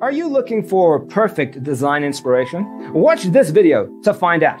Are you looking for perfect design inspiration? Watch this video to find out.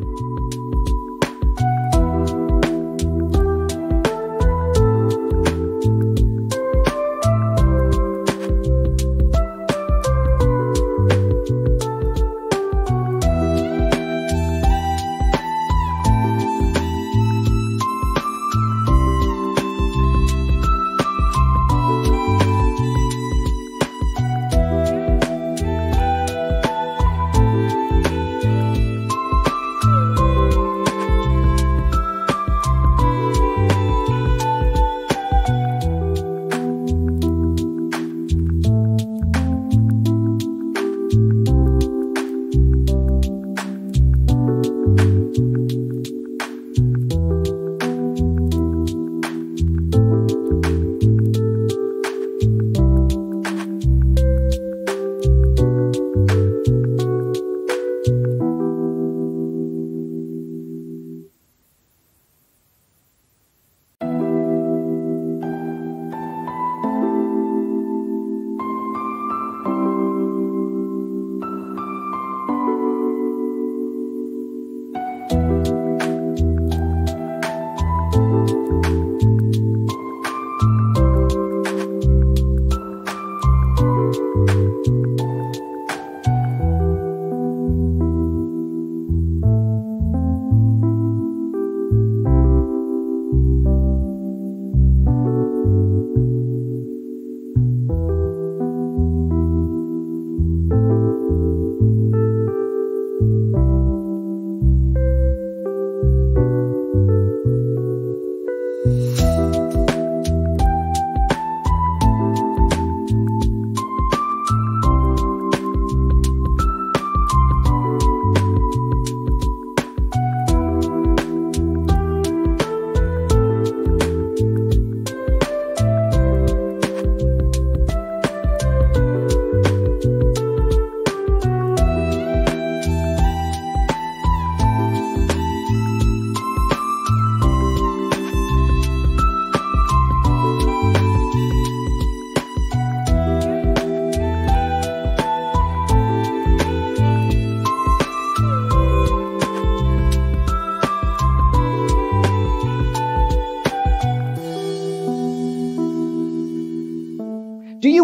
Do you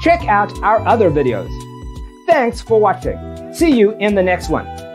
Check out our other videos. Thanks for watching. See you in the next one.